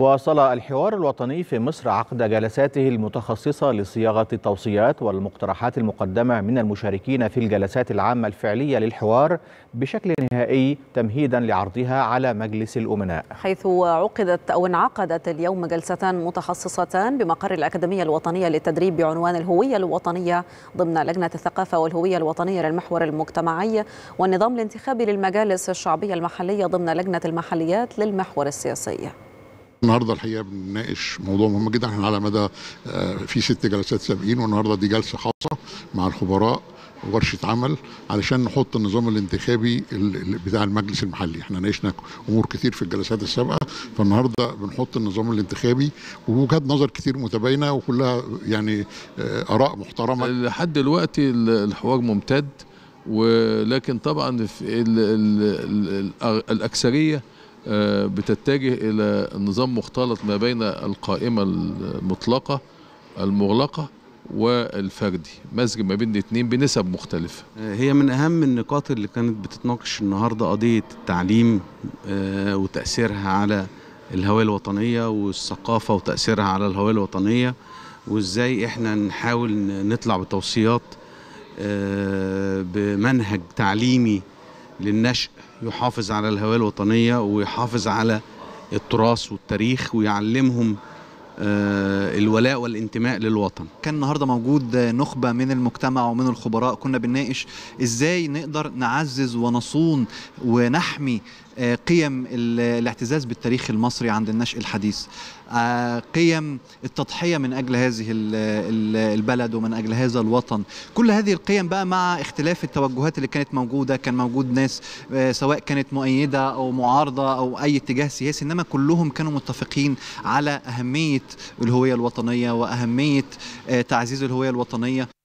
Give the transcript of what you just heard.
واصل الحوار الوطني في مصر عقد جلساته المتخصصة لصياغة التوصيات والمقترحات المقدمة من المشاركين في الجلسات العامة الفعلية للحوار بشكل نهائي تمهيدا لعرضها على مجلس الأمناء، حيث انعقدت اليوم جلستان متخصصتان بمقر الأكاديمية الوطنية للتدريب بعنوان الهوية الوطنية ضمن لجنة الثقافة والهوية الوطنية للمحور المجتمعي والنظام الانتخابي للمجالس الشعبية المحلية ضمن لجنة المحليات للمحور السياسي. النهارده الحقيقه بنناقش موضوع مهم جدا، احنا على مدى في 6 جلسات سابقين، والنهارده دي جلسه خاصه مع الخبراء ورشه عمل علشان نحط النظام الانتخابي بتاع المجلس المحلي. احنا ناقشنا امور كتير في الجلسات السابقه، فالنهارده بنحط النظام الانتخابي ووجهات نظر كتير متباينه وكلها يعني اراء محترمه. لحد دلوقتي الحوار ممتد، ولكن طبعا في الاكثريه بتتجه إلى نظام مختلط ما بين القائمة المطلقة المغلقة والفردي، مزج ما بين الاثنين بنسب مختلفة. هي من أهم النقاط اللي كانت بتتناقش النهاردة قضية التعليم وتأثيرها على الهوية الوطنية، والثقافة وتأثيرها على الهوية الوطنية، وإزاي إحنا نحاول نطلع بتوصيات بمنهج تعليمي للنشء يحافظ على الهوية الوطنية ويحافظ على التراث والتاريخ ويعلمهم الولاء والانتماء للوطن. كان النهارده موجود نخبة من المجتمع ومن الخبراء، كنا بنناقش ازاي نقدر نعزز ونصون ونحمي قيم الاعتزاز بالتاريخ المصري عند النشء الحديث، قيم التضحية من أجل هذه البلد ومن أجل هذا الوطن. كل هذه القيم بقى مع اختلاف التوجهات اللي كانت موجودة، كان موجود ناس سواء كانت مؤيدة أو معارضة أو أي اتجاه سياسي، إنما كلهم كانوا متفقين على أهمية الهوية الوطنية وأهمية تعزيز الهوية الوطنية.